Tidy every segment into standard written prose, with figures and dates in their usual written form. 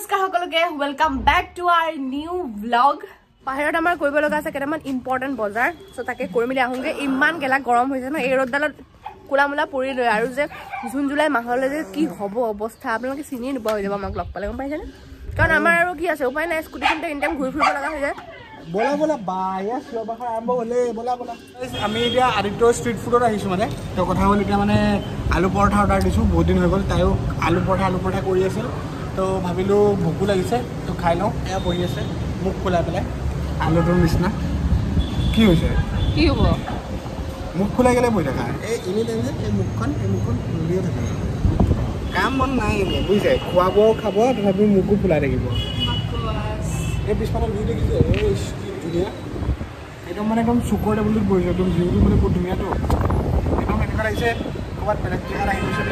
নমস্কাৰ সকলোকে, welcome back to our new blog. বাহিৰত আমাৰ কৰিব লগা আছে কেটামান ইম্পৰ্টেণ্ট বজাৰ, সো তাকে কৰি মিলি আহোঁগে। ইমান গেলা গৰম হৈছে ন, এই ৰ'দডালত কোলামোলা পৰি লৈ আৰু যে জুন জুলাই মাহলৈ যে কি হ'ব অৱস্থা, আপোনালোকে চিনিয়ে নোপোৱা হৈ যাব আমাক লগ পালে, গম পাইছেনে? কাৰণ আমাৰ আৰু কি আছে, উপায় নাই, স্কুটিখনতে ইনটাইম ঘূৰি ফুৰিব লগা হৈ যায়। বলা বলা বায়া শ্ৰবাহৰ আৰম্ভ হ'লে বলা বলা। আমি এতিয়া আদিত্য ষ্ট্ৰীট ফুডত আহিছোঁ, মানে তো কথা হ'ল এতিয়া মানে আলু পৰঠা অৰ্ডাৰ দিছোঁ, বহুত দিন হৈ গ'ল, তাইও আলু পৰঠা কৰি আছিল। তো ভাবিলোঁ ভোকো লাগিছে, তো খাই লওঁ। এয়া বহি আছে মুখ খোলাই পেলাই আলুটোৰ নিচিনা। কি হৈছে, কি হ'ব? মুখ খোলাই গ'লে বহি থাকা, এই এনেই টাইমত এই মুখখন খুলিয়ে থাকে, কাম মন নাই এনেই, বুজিছে? খোৱা বোৱাও খাব, তথাপি মুখো খোলাই থাকিব। এই পিছফালৰ ভিউ দেখিছে, এই ধুনীয়া, একদম মানে একদম চুকৰ টেবুলত বহিছে, একদম ভিউটো মানে বহুত ধুনীয়াটো, একদম এনেকুৱা লাগিছে ক'ৰবাত বেলেগ জেগাত আহি গৈছে।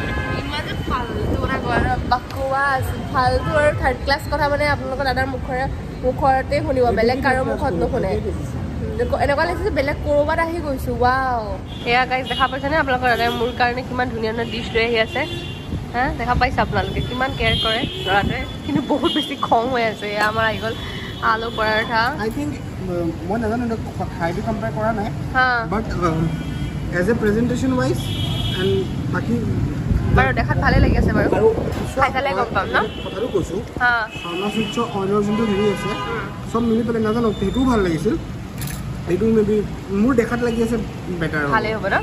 ফালতু না বকৱাছ, ফালতু আৰু থাৰ্ড ক্লাছ কথা মানে আপোনালোকৰ দাদাৰ মুখতে শুনিব, বেলেগ কাৰো মুখত নুশুনে। এনেকুৱা লাগিছে বেলেগ ক'ৰবাত আহি গৈছোঁ। ৱাও, এয়া গাইজ দেখা পাইছেনে আপোনালোকৰ দাদাই মোৰ কাৰণে কিমান ধুনীয়া ধুনীয়া ডিছ লৈ আহি আছে। হা, দেখা পাইছে আপোনালোকে কিমান কেয়াৰ কৰে ল'ৰাটোৱে, কিন্তু বহুত বেছি খং হৈ আছে। এয়া আমাৰ আহি গ'ল আলু পৰঠা। আই থিংক মই নাজানো খাইটো কম্পেয়াৰ কৰা নাই, but as a presentation wise and বাকী বাৰু দেখাত ভালে লাগি আছে বাৰু, খাই খালে গম পাম ন কথাটো কৈছোঁ। হ্যাঁ, সৰ্ণাসূৰ্য অইলৰ যোনটো হেৰি আছে সব মিলি পেলাই নাজানো, সেইটোও ভাল লাগিছিল, এইটো মেবি মোৰ দেখাত লাগি আছে বেটাৰ, ভালেই হ'ব ন?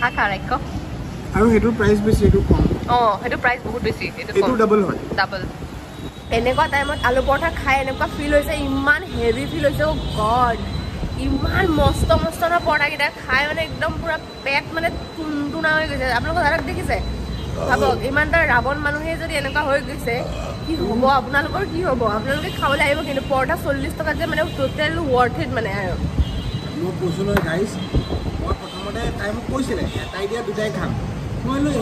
হা, কাৰেক্ট। আৰু সেইটো প্ৰাইচ বেছি, এইটো কম। অঁ, সেইটো প্ৰাইচ বহুত বেছি, এইটো ডাবল হয়, ডাবল। এনেকুৱা টাইমত আলু পৰঠা খাই এনেকুৱা ফিল হৈছে, ইমান হেভি ফিল হৈছে। অ' গড, ইমান মস্ত মস্ত ন পৰঠাকেইটা খাই মানে একদম পুৰা পেট মানে টুনটুনা হৈ গৈছে। আপোনালোকৰ দাদাক দেখিছে, ভাবক ইমান এটা ৰাৱণ মানুহে যদি এনেকুৱা হৈ গৈছে, কি হ'ব আপোনালোকৰ, কি হ'ব? আপোনালোকে খাবলৈ আহিব, কিন্তু পৰঠা 40 টকাত যে মানে টোটেল ৱৰ্থ ইট মানে। আৰু মই কৈছোঁ নহয় গাইজ, মই প্ৰথমতে তাই মোক কৈছিলে এটাই দিয়া দুটাই খাম, মই লৈ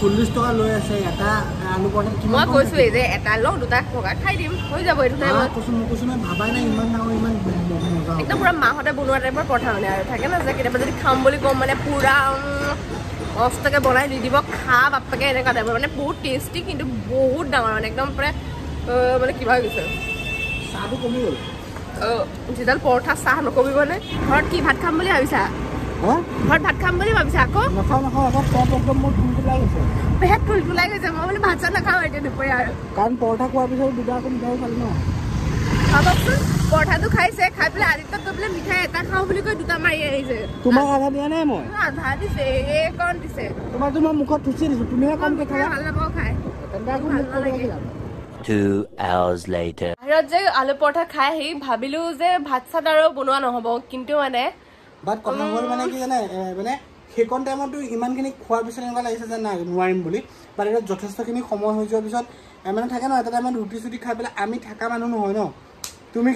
40 টকা লৈ আছে এটা আলু পৰঠা। মই কৈছোঁৱেই যে এটা লওঁ, দুটা টকা খাই দিম, হৈ যাব। এইটো টাইমত কৈছোঁ নহয়, ভাবাই নাই ইমান ডাঙৰ, ইমান একদম পুৰা মাহঁতে বনোৱা টাইপৰ পৰঠা মানে। আৰু থাকে না যে কেতিয়াবা যদি খাম বুলি ক'ম মানে পুৰা মস্তকে বনাই দি দিব, খা বাপেকে, এনেকুৱা টাইপৰ মানে। বহুত টেষ্টি কিন্তু বহুত ডাঙৰ মানে, একদম পুৰা মানে কিবা হৈ গৈছে। চাহটো কমি গ'ল, যিডাল পৰঠা চাহ নকমিব নে? ঘৰত কি ভাত খাম বুলি ভাবিছা? ঘৰত ভাত খাম বুলি ভাবিছা? আকৌ পেট ফুলফুলাই গৈছে, মই বোলো ভাত চাত নাখাওঁ এতিয়া দুপৰীয়া। আৰু কাৰণ পৰঠা খোৱাৰ পিছত দুটা আকৌ মিঠাই খালোঁ ন, ভাবকচোন। পৰঠাটো খাইছে, খাই পেলাই আদিত্য গৈ পেলাই মিঠাই এটা খাওঁ বুলি কৈ দুটা মাৰি আহিছে। তোমাক আধা দিয়া নাই মই, আধা দিছে, এইকণ দিছে। তোমাৰতো মই মুখত থুচি দিছোঁ, তুমিহে কমকৈ খালা, ভাল নাপাওঁ খাই। বাহিৰত যে আলু পৰঠা খাই আহি ভাবিলোঁ যে ভাত চাত আৰু বনোৱা নহ'ব, কিন্তু মানে বাট কথা হ'ল মানে কি জানে, মানে সেইকণ টাইমতো ইমানখিনি খোৱাৰ পিছত এনেকুৱা লাগিছে যে নাই নোৱাৰিম বুলি। বাট এতিয়া যথেষ্টখিনি সময় হৈ যোৱাৰ পিছত মানে থাকে ন, এটা টাইমত ৰুটি চুটি খাই পেলাই আমি থকা মানুহ নহয় ন। তুমি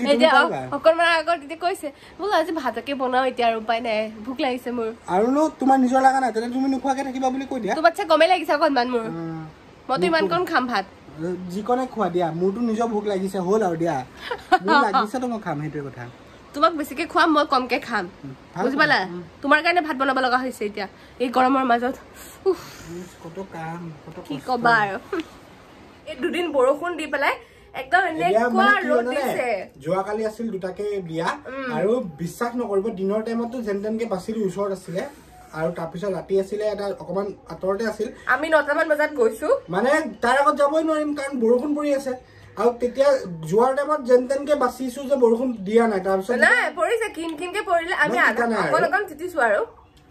অকণমান আগত তেতিয়া কৈছে বোলো আজি ভাতকে বনাওঁ, এতিয়া আৰু উপায় নাই, ভোক লাগিছে মোৰ। আৰু ন তোমাৰ নিজৰ লগা নাই, তেতিয়া তুমি নোখোৱাকে থাকিবা বুলি কৈ দিয়া। তোমাতছে গমেই লাগিছে অকণমান মোৰ, মইতো ইমানকণ খাম ভাত, যিকণে খোৱা দিয়া, মোৰতো নিজৰ ভোক লাগিছে, হ'ল আৰু দিয়া, মোৰ লাগিছে তো মই খাম, সেইটোৱে কথা। তোমাক বেছিকে খুৱাম, মই কমকে খাম, বুজি পালা? তোমাৰ কাৰণে ভাত বনাব লগা হৈছে এতিয়া এই গৰমৰ মাজত, কি ক'বা আৰু। এই দুদিন বৰষুণ দি পেলাই একদম এনেকুৱা ৰ'দ দিছে। যোৱাকালি আছিল দুটাকে বিয়া, আৰু বিশ্বাস নকৰিব দিনৰ টাইমতো যেন তেনকে বাচিলি ওচৰত আছিলে, আৰু তাৰপিছত ৰাতি আছিলে এটা অকণমান আঁতৰতে আছিল। আমি 9টামান বজাত গৈছো, মানে তাৰ আগত যাবই নোৱাৰিম কাৰণ বৰষুণ পৰি আছে। আৰু তেতিয়া যোৱাৰ টাইমত যেন তেনকে বাচিছো যে বৰষুণ দিয়া নাই, তাৰপিছত নাই পৰিছে, কিন কিনকে পৰিলে, আমি অকণ অকণ তিতিছো। আৰু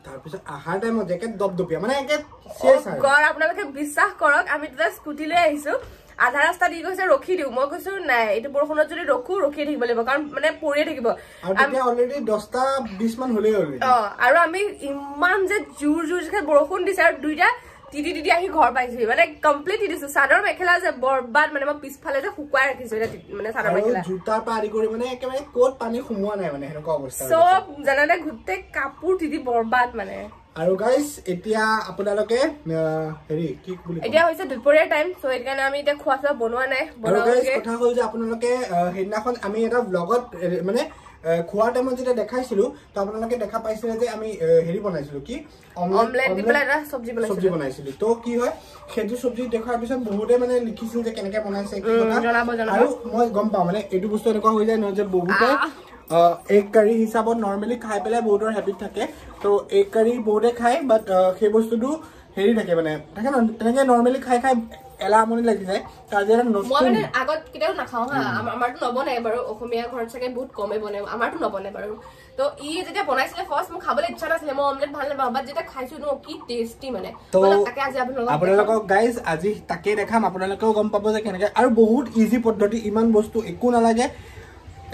তাৰপিছত আহাৰ টাইমত জেকেট দপদপীয়া মানে একে শেষ। আৰু আপোনালোকে বিশ্বাস কৰক, আমি তেতিয়া স্কুটি লৈ আহিছো, আধা ৰাস্তা দি গৈছে ৰখি দিওঁ, মই কৈছো নাই এইটো বৰষুণত যদি ৰখো ৰখিয়ে থাকিব লাগিব, কাৰণ মানে পৰিয়ে থাকিব। অঁ, আৰু আমি ইমান যে জোৰ জোৰ জোৰকে বৰষুণ দিছে, আৰু দুইটা তিতি তিতি আহি ঘৰ পাইছোহি, মানে কমপ্লিট তিতিছো। চাদৰ মেখেলা যে বৰবাদ, মানে মই পিছফালে যে শুকুৱাই ৰাখিছো মানে চাদৰ মেখেলা, জোতাৰ পৰা আদি কৰি মানে একেবাৰে ক'ত পানী সোমোৱা নাই মানে সেনেকুৱা অৱস্থা, চব জানানে গোটেই কাপোৰ তিতি বৰবাদ মানে। আৰু গাইজ এতিয়া আপোনালোকে হেৰি কি বুলি এতিয়া হৈছে দুপৰীয়া টাইম, সো এই কাৰণে আমি এতিয়া খোৱা চোৱা বনোৱা নাই। আৰু গাইজ কথা হ'ল যে আপোনালোকে সেইদিনাখন আমি এটা ব্লগত মানে খোৱা টাইমত যেটা দেখাইছিলো তো আপোনালোকে দেখা পাইছিলে যে আমি হেৰি বনাইছিলো কি অমলেট দি পেলাই সবজি বনাইছিলো তো কি হয় সেইটো সবজি দেখাৰ পিছত বহুতে মানে লিখিছিল যে কেনেকৈ বনাইছে কি কথা আৰু মই গম পাওঁ মানে এটো বস্তু এনেকুৱা হৈ যায় ন যে বহুতে egg curry হিচাপত নৰমালি খাই পেলাই বহুতৰ হ্যাবিট থাকে তো egg curry বহুতে খায় বাট সেই বস্তুটো হেৰি থাকে মানে থাকে না তেনেকে নরমালি খাই খাই এলামনি লাগি যায় তাজেরা নষ্ট মই মানে আগত কিটাও না খাও হ্যাঁ আমাৰটো নবনাই বাৰু অসমীয়া ঘৰত থাকে বহুত কমে বনে আমাৰটো নবনাই বাৰু তো ই যেটা বনাইছিলে ফার্স্ট মই খাবলৈ ইচ্ছা নাছিল মই অমলেট ভাল না বাবা যেটা খাইছো ন কি টেস্টি মানে তাকে আজি আপোনালোকক গাইস আজি তাকে দেখাম আপোনালোকেও গম পাব যে কেনেকৈ আৰু বহুত ইজি পদ্ধতি ইমান বস্তু একো না লাগে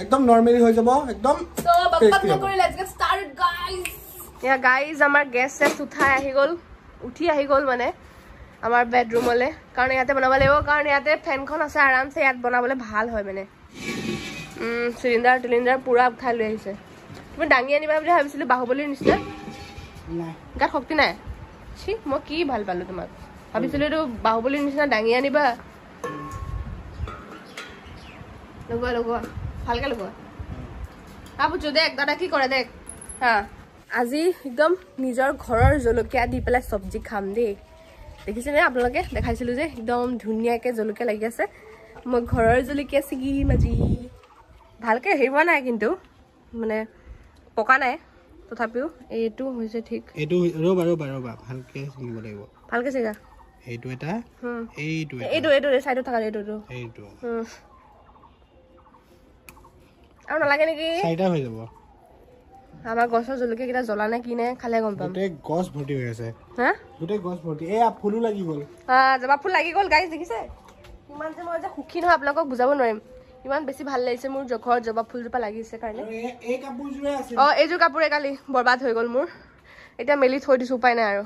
एकदम नॉर्मली हो जाबो एकदम तो बकबक नकरि लेट्स गेट स्टार्टेड गाइस या गाइस हमार गैस से उठी आही गोल माने हमार बेडरूम ले कारण याते बनाबा लेबो कारण याते फैन खन আছে आराम से यात बनाबले ভাল হয় माने सिलिंडर पूरा खाइ লৈ আছে তুমি ডাঙি আনিবা বুলি ভাবিছিল বাহুবলিৰ নিচিনা নাই গাত শক্তি নাই ছি মই কি ভাল পালো তোমাক ভাবিছিল তো বাহুবলিৰ নিচিনা ডাঙি আনিবা লগা হালকা লগা আপু যদি একদাটা কি করে দেখ হ্যাঁ আজি একদম নিজৰ ঘৰৰ জলকিয়া দি পেলাই সবজি খাম দে দেখিছেনে আপোনালোকে দেখাইছিল যে একদম ধুনিয়াকে জলকিয়া লাগি আছে মই ঘৰৰ জলকিয়া সিগি মাজি ভালকে হেইবা নাই কিন্তু মানে পকা নাই তথাপিও এটো হৈছে ঠিক এটো ৰবা ভালকে সিগা এইটো এটা এইটো সাইডত থাকা এইটো আৰু লাগে নেকি সাইডা হৈ যাব আমাৰ গছৰ জলকে কিটা জ্বলা না কিনে খালে গম পাম গোটে গছ ভৰ্তি হৈ আছে হ্যাঁ গোটে গছ ভৰ্তি এ ফুল লাগি গল হ্যাঁ জবা ফুল লাগি গল গাইস দেখিছে ইমান যে মই যে খুকি ন আপোনাক বুজাব নোৱাৰিম ইমান বেছি ভাল লাগিছে মোৰ জখৰ জবা ফুল জপা লাগিছে কাৰণে এই কাপোৰ জুৰে আছে অ এই জু কাপোৰে কালি বৰবাদ হৈ গল মোৰ এটা মেলি থৈ দিছো উপায় নাই আৰু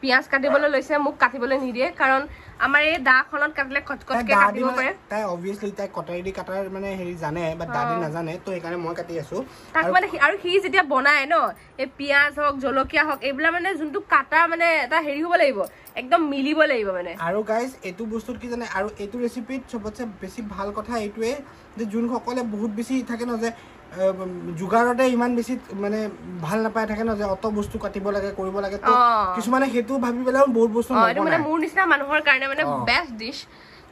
পিয়াজ কাটিবলৈ লৈছে মুখ কাটিবলৈ নিদিয়ে কাৰণ আমাৰ এই দাখনত কাটলে কটকটকে কাটিব পাৰে তাই obviously তাই কটাইদি কাটাৰ মানে হেৰি জানে বা দাদি নাজানে তো এখানে মই কাটি আছো তাক মানে আৰু কি যেতিয়া বনায় ন এই পিয়াজ হক জলকিয়া হক এবলা মানে যোনটো কাটা মানে এটা হেৰি হ'ব লাগিব একদম মিলিব লাগিব মানে আৰু গাইস এটো বস্তু কি জানে আৰু এটো ৰেচিপি সবতছে বেছি ভাল কথা এটোৱে যে যোন সকলে বহুত বেছি থাকে ন যে জুগাৰতে ইমান বেছি মানে ভাল নাপায় থাকে ন যে অত বস্তু কাটিব লাগে কৰিব লাগে তো কিছু মানে হেতু ভাবি পেলাও বহুত বস্তু নহয় মানে মোৰ নিচিনা মানুহৰ কাৰণে মানে বেস্ট ডিশ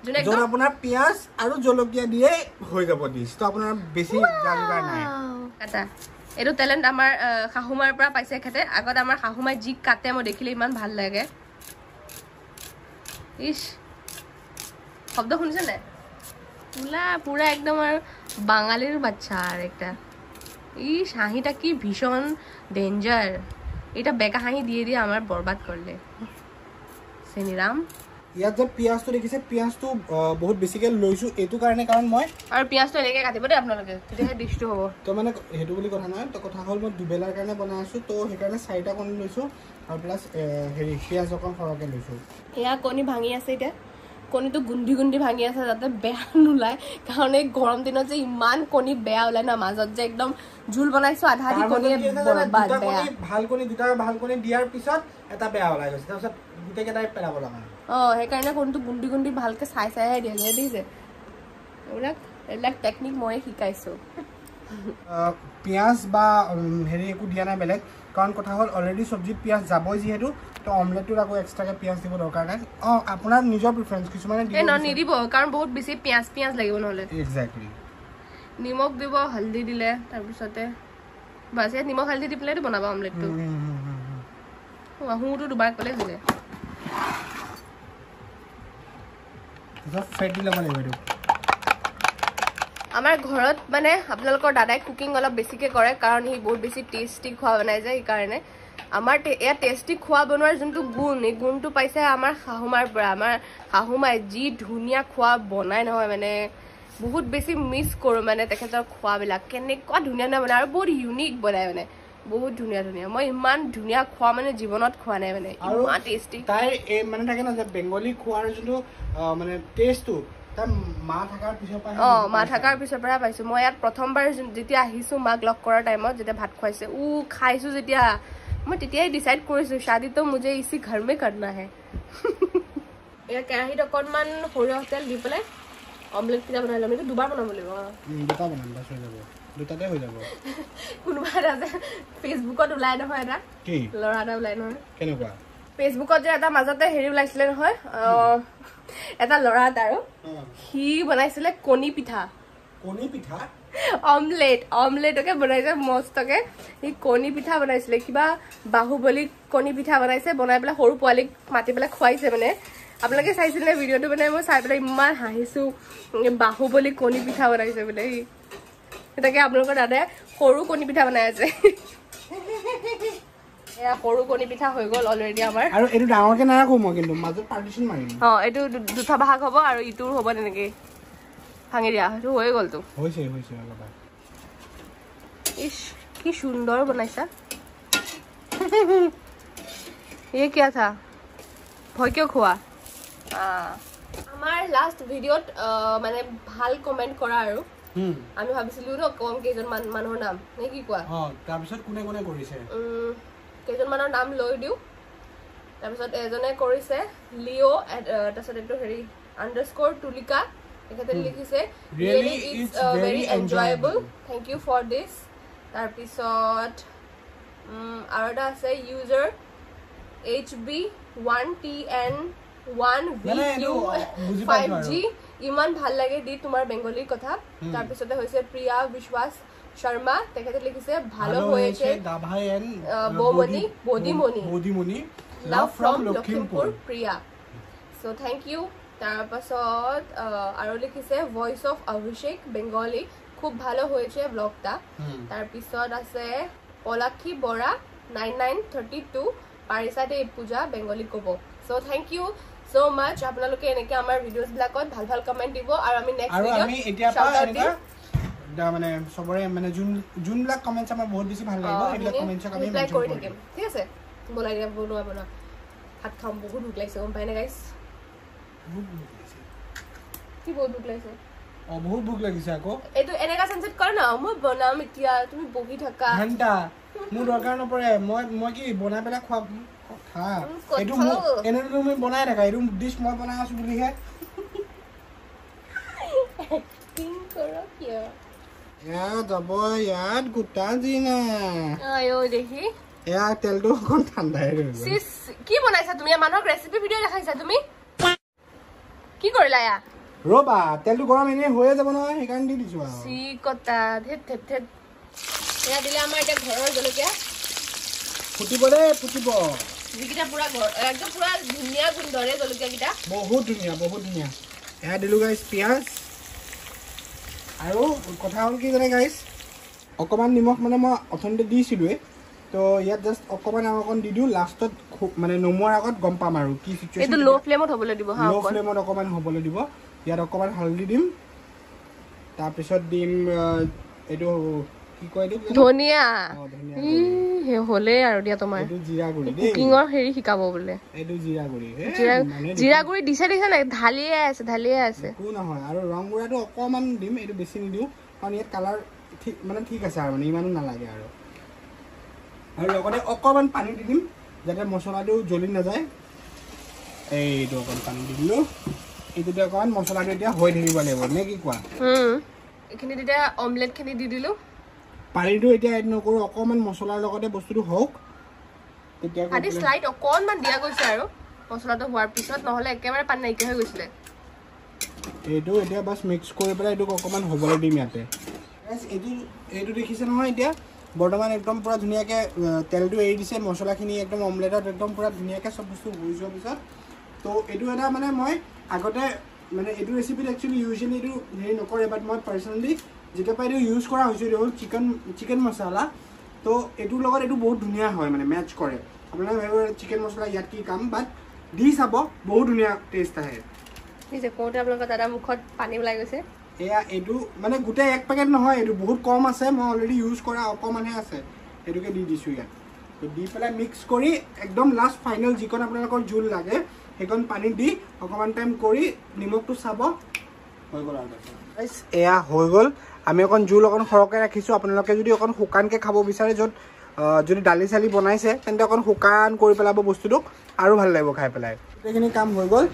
যোন একদম আপোনাৰ পিয়াজ আৰু জলকিয়া দিয়ে হৈ যাব ডিশ তো আপোনাৰ বেছি জালগাৰ নাই এটা এটো টেলেন্ট আমাৰ খাহুমাৰ পৰা পাইছে খেতে আগত আমাৰ খাহুমাই জি কাটে মই দেখিলে ইমান ভাল লাগে ইশ শব্দ শুনিছে নে পুলা পুরা একদম আর বাঙালির বাচ্চা আর একটা এই শাহিটা কি ভীষণ ডেঞ্জার এটা বেকা হাঁহি দিয়ে দিয়ে আমার बर्बाद করলে সেনিরাম ইয়া যে পিয়াজ তো দেখিছে পিয়াজ তো বহুত বেসিক্যালি লইছো এটু কারণে কারণ মই আর পিয়াজ তো এনেকে কাটিব দে আপোনালোকে তেতিয়া ডিষ্ট হবো তো মানে হেতু বলি কথা নহয় তো কথা হল মই দুবেলাৰ কাৰণে বনাইছো তো হে কাৰণে সাইটা কোন লইছো আৰু প্লাস হেৰি পিয়াজ অকন ফৰকে লইছো ইয়া কোনি ভাঙি আছে এটা কোনি তো গুন্ডি গুন্ডি ভাঙি আছে যাতে বেয়া নুলাই কারণে গরম দিনত যে ইমান কোনি বেয়া ওলাই না মাজত যে একদম ঝুল বনাইছো আধা দি কোনি বাদ বেয়া ভাল কোনি দুটা ভাল কোনি দিয়ার পিছত এটা বেয়া ওলাই গৈছে তাৰছত গুটে কেটাই পেলাব লাগা অ হে কাৰণে কোনটো গুন্ডি গুন্ডি ভালকে চাই চাই দিয়া যায় দিছে ওলাক এলাক টেকনিক মই শিকাইছো পিয়াজ বা হেৰি একো দিয়া নাই বেলেগ কাৰণ কথা হল অলৰেডি সবজি পিয়াজ যাবই যেহেতু তো অমলেটৰ আকৌ এক্সট্ৰাকে পিয়াজ দিব দৰকাৰ নাই অ আপোনাৰ নিজৰ প্ৰেফাৰেন্স কিছুমানে দিব ন নিদিব কাৰণ বহুত বেছি পিয়াজ লাগিব নহলে এক্স্যাক্টলি নিমখ দিব হলদি দিলে তাৰ পিছতে বাসে নিমখ হলদি দি প্লেট বনাবা অমলেটটো ওয়া হুটো দুবাৰ কলে দিলে এটা ফেটি লাগা লাগিব এইটো আমার ঘরত মানে আপনাদের দাদাই কুকিং অল্প বেশিকে করে কারণ হি বহুত বেশি টেস্টি খোয়া বনায় যায় এই কারণে আমার এয়া টেস্টি খোয়া বনোৱাৰ যোনটো গুণ এই গুণটো পাইছে আমাৰ শাহুমাৰ পৰা আমার শাহুমাই যি ধুনিয়া খোয়া বনায় নহয় মানে বহুত বেশি মিস করো মানে তেখেতৰ খোৱাবিলাক কেনেকুৱা ধুনিয়া না বনায় আৰু বহুত ইউনিক বনায় মানে বহুত ধুনিয়া মই ইমান ধুনিয়া খোৱা মানে জীৱনত খোৱা নাই মানে ইমান টেস্টি তাই মানে থাকে না যে বেঙ্গলী খোৱাৰ যোনটো মানে টেস্টটো মা থাকাৰ পিছৰ পৰা পাইছো মই ইয়াত প্ৰথমবাৰ যেতিয়া আহিছো মাক লগ কৰাৰ টাইমত যেতিয়া ভাত খুৱাইছে ও খাইছো যেতিয়া মই তেতিয়াই ডিসাইড কৰিছো শাদি তো মুঝে ইসি ঘৰ মে কৰনা হে এয়া কেৰাহীত অকণমান সৰিয়হ তেল দি পেলাই অমলেট কিটা বনাই লম এটা দুবাৰ বনাব লাগিব দুটা বনাম বাছ হৈ যাব দুটাতে হৈ যাব কোনবা আছে ফেসবুকত উলাই না হয় না কি লৰাডা উলাই না কেনে কোৱা ফেসবুকত যে এটা মাজতে হেৰি উলাইছিলে নহয় এটা লৰা তাৰো কি বনাইছিলে কোনি পিঠা অমলেট ওকে বনাইছে মস্তকে এই কোনি পিঠা বনাইছিলে কিবা বাহুবলী কোনি পিঠা বনাইছে বনাইবলা হৰু পোৱালি মাটিবলা খুৱাইছে মানে আপোনালোকে চাইছিলে ভিডিওটো মানে মই চাইবলা ইমান হাসিছো বাহুবলী কোনি পিঠা বনাইছে বলে এটাকে আপোনালোকৰ দাদা হৰু কোনি পিঠা বনাই আছে এয়া হৰু কোনি পিঠা হৈ গল অলৰেডি আমাৰ আৰু এটো ডাঙৰকে নাৰাখো মই কিন্তু মাজত পাৰ্টিশন মাৰিম হ এটো দুটা ভাগ হ'ব আৰু ইটোৰ হ'ব নেকি ভাঙিয়া তো হৈ গল তো হৈছে বাবা ইশ কি সুন্দর বনাইছা ये क्या था ভয় কিয় খোৱা আমাৰ লাস্ট ভিডিওত মানে ভাল কমেন্ট কৰা আৰু আমি ভাবিছিলো ন কম কেজন মানুহৰ নাম নে কি কোৱা হ তাৰ পিছত কোনে কোনে কৰিছে কেজন মানুহৰ নাম লৈ দিও তাৰ পিছত এজনে কৰিছে লিও @tulika really it's very enjoyable. Thank you for this. Tarpisot arada say user HB1TN1VQ5G iman bhal lage di tumar bengali kotha tarpisote hoise Priya Vishwas Sharma tekhate likhise bhalo hoyeche dabhayen bodimoni love from Lokhimpur Priya so thank you तार पसोत आरो लिखिसे voice of Abhishek Bengali खूब ভালো হয়েছে ব্লগটা তার পিছত আছে পলাক্ষী বড়া 9932 পারিসাতে পূজা বেঙ্গলি কব so thank you so much আপোনালোকে এনেকে আমাৰ ভিডিওস বিলাকত ভাল ভাল কমেন্ট দিব আৰু আমি নেক্সট ভিডিও আৰু আমি এতিয়া পা এনেকা মানে সবৰে মানে জুন ব্লগ কমেন্টস আমাৰ বহুত বেছি ভাল লাগিব এইবিলাক কমেন্টস আমি ৰিপ্লাই কৰি দিম ঠিক আছে বলাই দিয়া বলো বলো হাত খাম বহুত লাইকস কম পাইনা গাইস কি বহুত ভুক লাগিছে অ বহুত ভুক লাগিছে আকো এটো এনেকা সানসেট কর না মই বনাম এতিয়া তুমি বগি ঢাকা ঘন্টা মু দরকার ন পড়ে মই মই কি বনাই বেলা খা খা এটো এনে তুমি বনাই রাখা এটো ডিশ মই বনাই আছো বুলি হে পিং কর কিয়া ইয়া দব ইয়াত গুটা জিনা আয়ো দেখি ইয়া তেলটো কোন ঠান্ডা হে সিস কি বনাইছা তুমি মানক ৰেচিপি ভিডিও দেখাইছা তুমি কি কৰিলায়া ৰবা তেলটো গৰম এনে হৈয়ে যাব নহয় হেকান দি দিছো আৰু সি কথা থেত থেত থেত এয়া দিলে আমাৰ এটা ঘৰৰ জলকিয়া ফুটিব জিকিটা পুৰা ঘৰ একদম পুৰা ধুনিয়া গুণৰে জলকিয়াকিটা বহুত ধুনিয়া এয়া দিলো গাইস পিয়াজ আৰু কথা হ'ল কি জানে গাইস অকমান নিমখ মানে মই অথনতে দিছিলৱে তো ইয়াত জাস্ট অকমান অকন দি দিও লাষ্টত মানে নমুৱাৰ আগত গম পাম আৰু কি সিচুৱেচন এটো লো ফ্লেমত হবলৈ দিব হা লো ফ্লেমত অকমান হবলৈ দিব ইয়াত অকমান হালদি দিম তাৰ পিছত দিম এটো কি কয় দিম ধনিয়া হে হলে আৰু দিয়া তোমাৰ এটো জিৰা গুৰি দেই কুকিংৰ হেৰি শিকাব বলে এটো জিৰা গুৰি জিৰা গুৰি দিছে নাই ঢালিয়ে আছে কো নহয় আৰু ৰং গুৰাটো অকমান দিম এটো বেছি নিদিও কাৰণ ইয়াত কালাৰ ঠিক মানে ঠিক আছে আৰু মানে ইমানো নালাগে আৰু আৰু লগতে অকমান পানী দি দিম যাতে মছলাটো জ্বলি না যায় এই দকন পানী দিলো এইটো দকন মছলাটো এতিয়া হৈ ধৰিব লাগিব নে কি কোৱা এখিনি দিটা অমলেট খিনি দি দিলো পানীটো এতিয়া এড নকৰো অকমান মছলাৰ লগতে বস্তুটো হওক তেতিয়া আদি স্লাইড অকমান দিয়া গৈছে আৰু মছলাটো হোৱাৰ পিছত নহলে একেবাৰে পানী নাইকিয়া হৈ গৈছিল এইটো এতিয়া বাস মিক্স কৰি পেলাই এইটো অকমান হ'বলৈ দিম ইয়াতে गाइस এইটো দেখিছে নহয় এতিয়া বৰ্তমান একদম পুৰা ধুনিয়াকে তেলটো এৰি দিছে মছলাখিনি একদম অমলেটত একদম পুৰা ধুনিয়াকে সব বস্তু হৈ যোৱাৰ পিছত তো এটো এটা মানে মই আগতে মানে এটো ৰেচিপি একচুয়ালি ইউজুয়ালি এটো হেৰি নকৰে বাট মই পাৰ্সোনালি যেটা পাইটো ইউজ কৰা হৈছে হ'ল চিকেন মছলা তো এটো লগত এটো বহুত ধুনিয়া হয় মানে ম্যাচ কৰে আপোনালোকে ভাবিব চিকেন মছলা ইয়াত কি কাম বাট দি চাব বহুত ধুনিয়া টেষ্ট আহে ঠিক আছে কোটা আপোনালোকৰ দাদা মুখত পানী ওলাই গৈছে এয়া এডু মানে গুটে এক প্যাকেট নহয় এডু বহুত কম আছে মই অলরেডি ইউজ কৰা অকমানে আছে এডুকে দি দিছো ইয়াত তো দি পেলা মিক্স কৰি একদম লাস্ট ফাইনাল জিকন আপোনালোকৰ জুল লাগে হেকন পানী দি অকমান টাইম কৰি নিমখটো সাব হৈ গল আৰু গাইস এয়া হৈ গল আমি অকন জুল অকন খৰকে ৰাখিছো আপোনালোকে যদি অকন হুকানকে খাব বিচাৰে যত যদি ডালি চালি বনাইছে তেন্তে অকন হুকান কৰি পেলাব বস্তুটুক আৰু ভাল লাগিব খাই পেলাই এখিনি কাম হৈ গল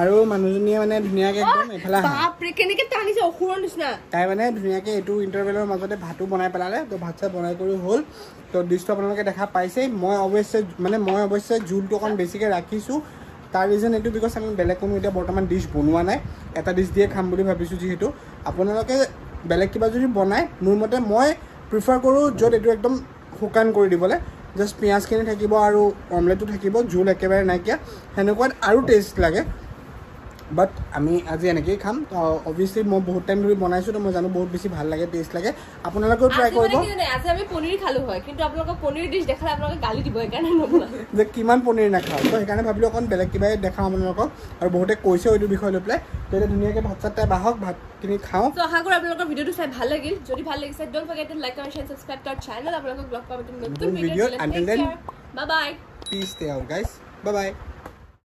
আৰু মানুহজনীয়ে মানে ধুনিয়াকে একদম এফলা বাপ ৰে কেনেকে টানিছে অখুৰন নিছনা তাই মানে ধুনিয়াকে এটু ইন্টাৰভেলৰ মাজতে ভাতু বনাই পেলালে তো ভাতসা বনাই কৰি হল তো দৃশ্য আপোনালোকে দেখা পাইছে মই অৱশ্যে জুলটো অকন বেছিকে ৰাখিছো তাৰ ৰিজন এটু বিকজ আমি বেলে কোনো এটা বৰ্তমান ডিশ বনোৱা নাই এটা ডিশ দিয়ে খাম বুলি ভাবিছো যেহেতু আপোনালোকে বেলে কিবা যদি বনাই মোৰ মতে মই প্ৰিফাৰ কৰো যত এটু একদম হুকান কৰি দিবলে জাস্ট পিয়াজখিনি থাকিব আৰু অমলেটটো থাকিব জুল একেবাৰে নাইকিয়া হেনকোৱাত আৰু টেষ্ট লাগে বাট আমি আজি এনেকে খাম তো অবভিয়াসলি মই বহুত টাইম ধৰি বনাইছো তো মই জানো বহুত বেছি ভাল লাগে টেষ্ট লাগে আপোনালোকেও ট্রাই কৰিব আজি আমি পনীৰ খালো হয় কিন্তু আপোনালোকে পনীৰ ডিশ দেখালে আপোনালোকে গালি দিব একাৰণে নবনা যে কিমান পনীৰ না খাও তো একাৰণে ভাবিলো অকন বেলেগ কিবাই দেখাম আপোনালোকক আৰু বহুতে কৈছে ওইটো বিষয় লৈ প্লে তেলে ধুনিয়াকে ভাতছাতে বাহক ভাতখিনি খাও তো আশা কৰো আপোনালোকৰ ভিডিওটো চাই ভাল লাগিল যদি ভাল লাগিছে don't forget to like comment and subscribe to our channel আপোনালোকক ব্লগ কমেন্ট নতুন video until then bye bye peace they out guys bye by